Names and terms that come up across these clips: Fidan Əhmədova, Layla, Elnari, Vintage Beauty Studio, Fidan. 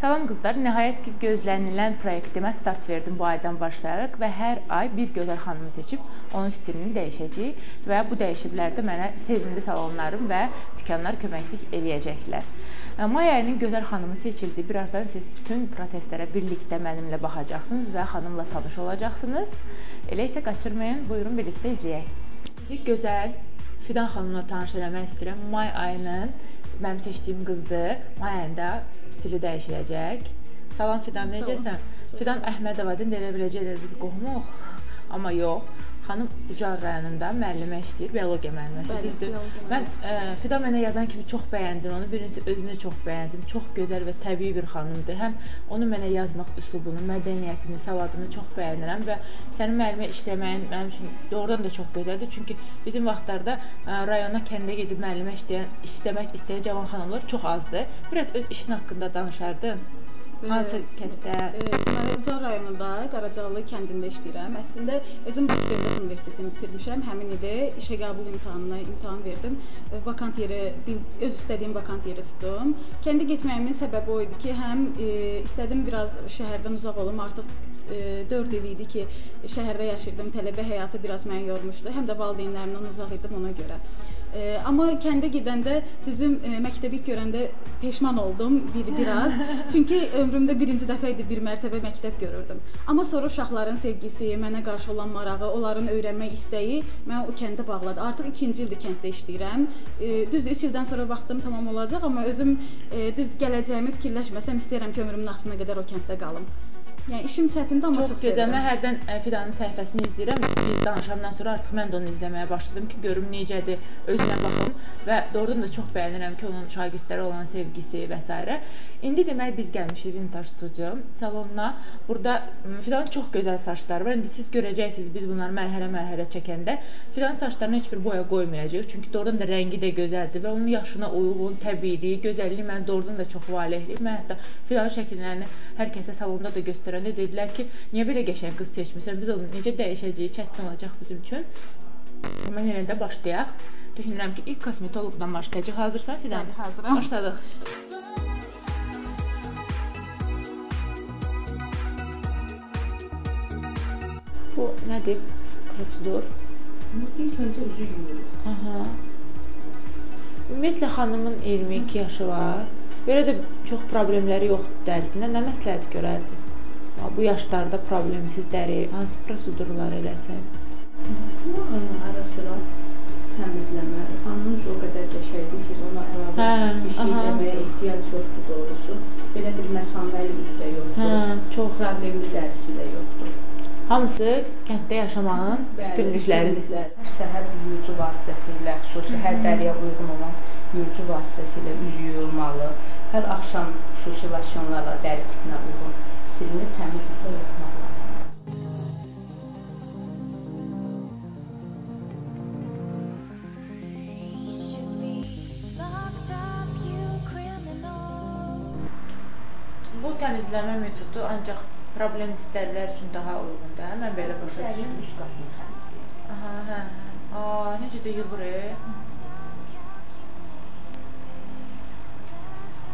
Salam qızlar, nəhayət ki gözlənilən proyektimə start verdim bu aydan başlayaraq və hər ay bir gözəl xanımı seçib onun stilini dəyişəcəyik və bu dəyişikliklərdə mənə sevimli salonlarım və dükanlar köməklik eləyəcəklər. May ayının gözəl xanımı seçildi. Birazdan siz bütün proseslərə birlikdə mənimlə baxacaqsınız və xanımla tanış olacaqsınız. Elə isə qaçırmayın, buyurun birlikdə izləyək. Sizi gözəl Fidan xanımla tanış eləmək istəyirəm. May ayının Mənim seçdiyim qızdır. May ayında stili dəyişiləcək. Salam Fidan, necəsən? Fidan Əhmədovadın elə biləcəklər biz qohumuq. Amma yox, xanım Ucar rayonunda müəllimə işləyir, biologiya müəlliməsi, düzdür. Fidan mənə yazan kimi çox bəyəndim onu. Birincisi özünü çox bəyəndim. Çox gözəl və təbii bir xanımdır. Həm onu mənə yazmaq üslubunu, mədəniyyətini, savadını çox bəyənirəm və sənin müəllimə işləməyin mənim üçün doğrudan da çox gözəldir. Çünki bizim vaxtlarda rayona, kəndə gedib müəllimə işləmək istəyən cavan xanımlar çox azdır. Biraz öz işin haqqında danışardın. Hansı kənddə? Mən Ucar rayonunda, Qaracağlı kəndində işləyirəm. Əslində, özüm Bakıdövlət Universitetini bitirmişəm. Həmin ili işə qəbul imtahan verdim. Vakant yeri, öz istədiyim vakant yeri tutdum. Kəndi getməyimin səbəbi o idi ki, həm istədim biraz şəhərdən uzaq olum. Artıq 4 il idi ki, şəhərdə yaşayırdım. Tələbə həyatı biraz məni yormuşdu. Həm də valideynlərimdən uzaq idim ona görə. Amma kəndə gedəndə, düzüm məktəbi görəndə peşman oldum biraz. Çünki ömrümdə birinci dəfə idi bir mərtəbə məktəb görürdüm. Amma sonra uşaqların sevgisi, mənə qarşı olan marağı, onların öyrənmək istəyi mən o kəndə bağladı. Artıq 2-ci ildir kənddə işləyirəm. Düzdür, 3 ildən sonra vaxtım tamam olacaq, amma özüm düz gələcəyimi fikirləşməsəm istəyirəm ki, ömrümün axırına qədər o kənddə qalım. Yəni, işim çətindir, amma çox sevdim. Mən hərdən Fidanın səhifəsini izləyirəm. Danışandan sonra artıq mən də onu izləməyə başladım ki, görüm necədir, özünə baxım və doğrudan da çox bəyənirəm ki, onun şagirdlərə olan sevgisi və s. İndi demək, biz gəlmişik Vintage Studio salonuna. Burada Fidanın çox gözəl saçları var. İndi siz görəcəksiniz, biz bunları məlhərə çəkəndə Fidanın saçlarına heç bir boya qoymayacaq. Çünki doğrudan da rəngi də gözəldir və onun yaşına uyğun, təbiiliyi, gözəlliyi mən doğrudan da çox valehli. Mən hətta Fidanın şəkillərini hər kəsə salonda da göstərəm. Dedilər ki, niyə belə qəşəng qız seçmişsən, biz onu necə dəyişəcəyik, çətin olacaq bizim üçün. Mən yenə də başlayaq. Düşünürəm ki, ilk kosmetologdan başlayacaq. Hazırsan Fidan? Bəli, hazıram. Başladıq. Bu nədir? Prosedur. İlk öncə üzü yumuruq. Ümumiyyətlə, xanımın 22 yaşı var. Belə də çox problemləri yoxdur dərisindən. Nə məsləhət görərdiniz? Bu yaşlarda problemsiz dəri, hansı prosedurlar eləsən? Bu ara sıra təmizləmə, anınca o qədər qəşəkdir ki, ona əlavə bir şey eləməyə ehtiyac yoxdur doğrusu. Belə bir məsaməli üzü də yoxdur, çox problemli dərisi də yoxdur. Hamısı kənddə yaşamağın üstünlükləridir. Hər səhər yuyucu vasitəsilə, xüsusi hər dəriyə uyğun olan yuyucu vasitəsilə üzü yuyulmalı, hər axşam xüsusi lasyonlarla dəri tipinə uyğun silinir, təmizliklə yatmaq lazımdır. Bu təmizləmə metodu ancaq problem istərlər üçün daha uyğundur. Mən belə başa düşürəm. Üst qatını təmizləyir. Necə də yığırıq?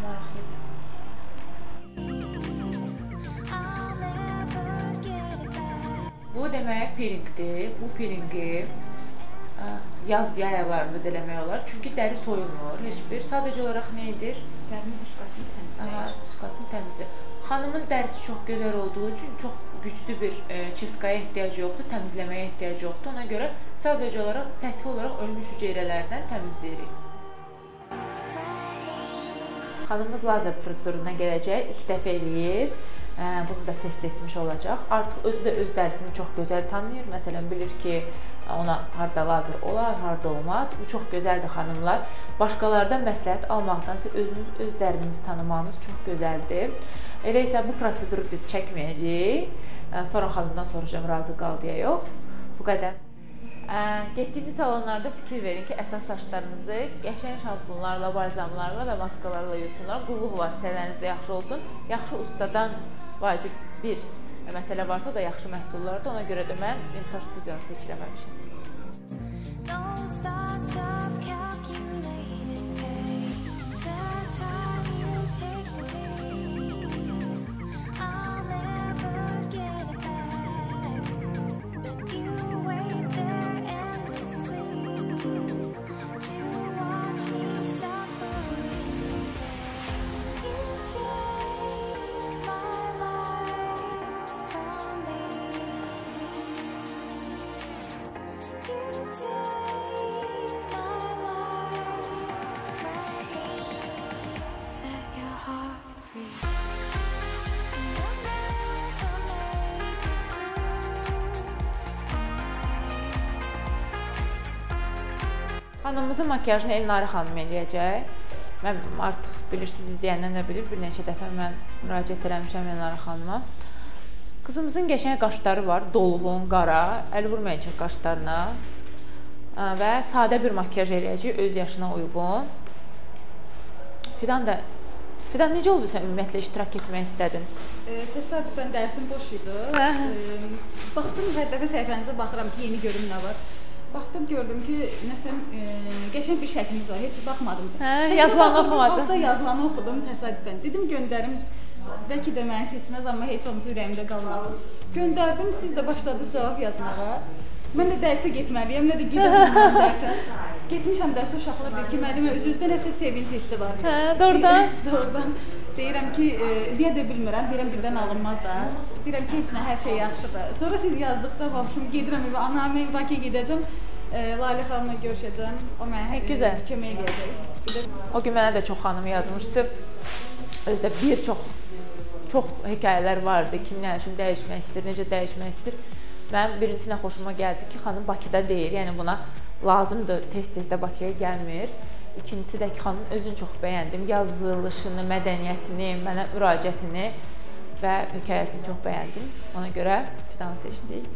Maraqlıdır. Bu demək peelingdir. Bu peelingi yaz yayalarında eləmək olar. Çünki dəri soyulmur. Heç bir. Sadəcə olaraq nə edir? Dərinin üst qatını təmizləyir. Üst qatını təmizləyir. Xanımın dərisi çox gözəl olduğu üçün çox güclü bir çizkaya ehtiyacı yoxdur, təmizləməyə ehtiyacı yoxdur. Ona görə sadəcə olaraq səthi olaraq ölmüş hüceyrələrdən təmizləyirik. Xanımız lazer proseduruna gələcək, ilk dəfə eləyir, bunu da test etmiş olacaq. Artıq özü də öz dərisini çox gözəl tanıyır, məsələn, bilir ki, ona harada lazer olar, harada olmaz. Bu çox gözəldir xanımlar. Başqalardan məsləhət almaqdansa, özünüz öz dərinizi tanımanız çox gözəldir. Elə isə bu proseduru biz çəkməyəcəyik. Sonra xanımdan soracağım, razı qaldıya yox. Bu qədər. Getdiyiniz salonlarda fikir verin ki, əsas saçlarınızı qəşəng şampunlarla, balzamlarla və maskalarla yuysunlar. Qulluq vasitələriniz də yaxşı olsun. Yaxşı ustadan vacib bir məsələ varsa, o da yaxşı məhsullardır. Ona görə də mən Vintage Studio-nu seçiləməmişəm. Xanımımızın makyajını Elnari xanım eləyəcək. Mən artıq bilirsiniz, izləyəndən də bilir, bir neçə dəfə mən müraciət eləmişəm Elnari xanıma. Qızımızın qəşəng qaşları var, dolğun, qara, əl vurmayacaq qaşlarına və sadə bir makyaj eləyəcək, öz yaşına uyğun. Fidan necə oldu sən ümumiyyətlə iştirak etmək istədin? Təsadüfən dərsim boş idi. Baxdım, hər dəfə səhifənizə baxıram ki, yeni görüm nə var. Baxdım, gördüm ki, nəsəm, qəşəng bir şəkliniz var, heç baxmadım. Yazılanı oxumadım. Orada yazılanı oxudum təsadüfən. Dedim, göndərim, bəlkə də məni seçməz, amma heç olmasa ürəyimdə qalmasın. Göndərdim, siz də başladınız cavab yazmağa. Mən də dərsə getməliyəm, nə də gedəməm dərsə. Getmişəm dərsə, uşaqlar deyir ki, müəllimə üzünüzdə nəsə sevinci hissi var. Hə, doğrudan? Doğrudan. Deyirəm ki, niyə də bilmirəm, deyirəm birdən alınmaz da. Deyirəm ki, heç nə, hər şey yaxşıdır. Sonra siz yazdıqca, babuşum, gedirəm evə, anam, evə Bakıya gedəcəm, Layla xanımla görüşəcəm, o mənə kömək edəcək. O gün mənə də çox xanım yazmışdı. Özdə bir çox hekayələr vardı, kim nə üçün dəyişmək istəyir, necə dəyişmək istəyir. Mən birincisi nə xoşuma gəldi ki, xanım Bakıda deyil, yəni buna lazımdır, tez-tez də Bakıya gəlmir. İkincisi də ki, xanım özünü çox bəyəndim, yazılışını, mədəniyyətini, mənə müraciətini və hekayəsini çox bəyəndim. Ona görə Fidanı seçdik.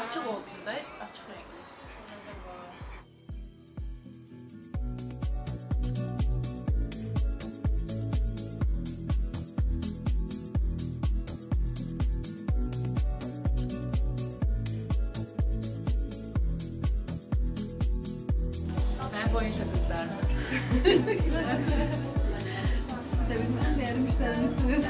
Açıq olsun da, açıq rəqləsin. Mən boyunca qızlarım. Siz də bilmən, dəyərim işlərinizsiniz.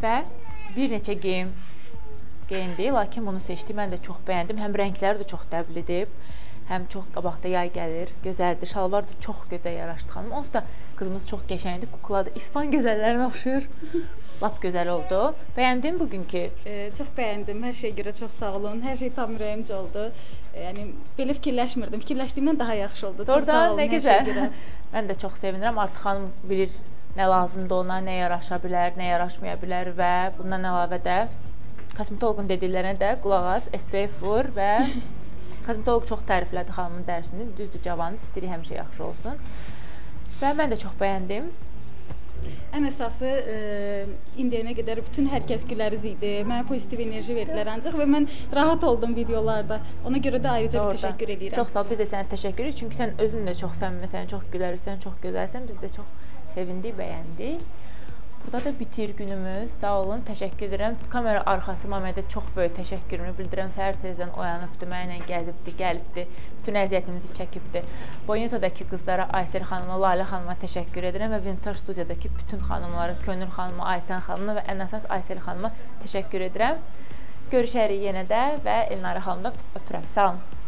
və bir neçə geyindi, lakin bunu seçdim, mən də çox bəyəndim. Həm rəngləri də çox dəblidir, həm çox qabaqda yay gəlir, gözəldir, şalvar da çox gözəl yaraşdı xanım. Onsuz da qızımız çox qəşəngdir, kukla da İspan gözəllərinə oxşuyur. Lap gözəl oldu. Bəyəndin bugünkü? Çox bəyəndim, hər şey görə çox sağ olun, hər şey tam ürəyimcə oldu. Yəni, belə fikirləşmirdim, fikirləşdiyimdən daha yaxşı oldu. Çox sağ olun, hər şey görə. Mən də çox sevinirəm, artıq xanım bilir nə lazımdır ona, nə yaraşa bilər, nə yaraşmaya bilər və bundan əlavə də kosmetoloqun dediklərinə də qulaq as, SPF vur və kosmetoloq çox təriflədi xanımın dərsini, düzdür, cavanı, stili həmişə yaxşı olsun və mən də çox bəyəndim. Ən əsası, indiyənə qədər bütün hər kəs güləriz idi, mənə pozitiv enerji verdilər ancaq və mən rahat oldum videolarda, ona görə də ayrıca bir təşəkkür edirəm. Çox sağ ol, biz də sənə təşəkkür edirik, çünki sən özün də çox səmimisən, çox gülərisən, çox gözəlsən, biz də çox sevindik, bəyəndik. Burada da bitir günümüz, sağ olun, təşəkkür edirəm. Kamera arxası Mamədə çox böyük təşəkkürümü bildirəm. Səhər tezdən oyanıbdır, mənimlə gəzibdir, gəlibdir, bütün əziyyətimizi çəkibdir. Bonyutadakı qızlara, Aysər xanıma, Layla xanıma təşəkkür edirəm və Vintage studiyadakı bütün xanımlara, Könül xanıma, Aytən xanıma və ən əsas Aysər xanıma təşəkkür edirəm. Görüşərik yenə də və Elnari xanımdan öpürəm. Sağ olun.